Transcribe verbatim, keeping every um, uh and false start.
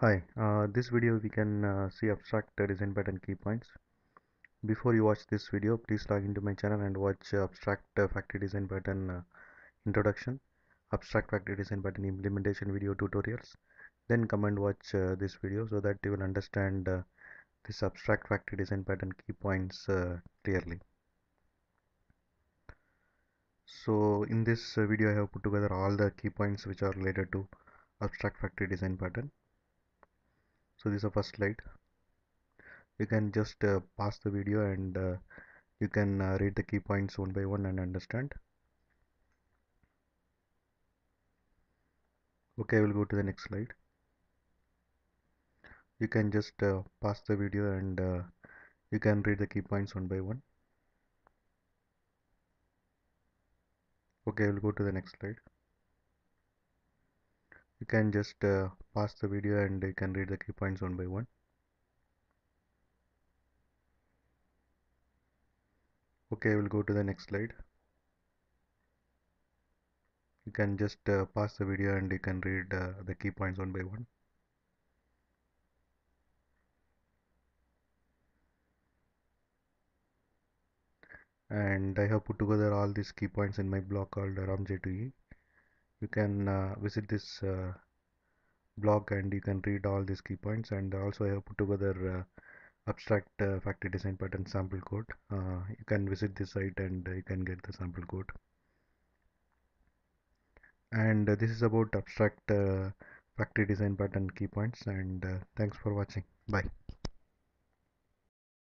Hi, uh, this video we can uh, see abstract design pattern key points. Before you watch this video, please log into my channel and watch uh, abstract uh, factory design pattern uh, introduction, abstract factory design pattern implementation video tutorials. Then come and watch uh, this video so that you will understand uh, this abstract factory design pattern key points uh, clearly. So in this video I have put together all the key points which are related to abstract factory design pattern. So this is the first slide. You can just uh, pause the video and uh, you can uh, read the key points one by one and understand. Okay, I will go to the next slide. You can just uh, pause the video and uh, you can read the key points one by one. Okay, I will go to the next slide. You can just uh, pause the video and you can read the key points one by one. Okay, I will go to the next slide. You can just uh, pause the video and you can read uh, the key points one by one. And I have put together all these key points in my blog called RAM J two E. You can uh, visit this uh, blog and you can read all these key points, and also I have put together uh, abstract uh, factory design pattern sample code. Uh, you can visit this site and you can get the sample code. And uh, this is about abstract uh, factory design pattern key points, and uh, thanks for watching. Bye.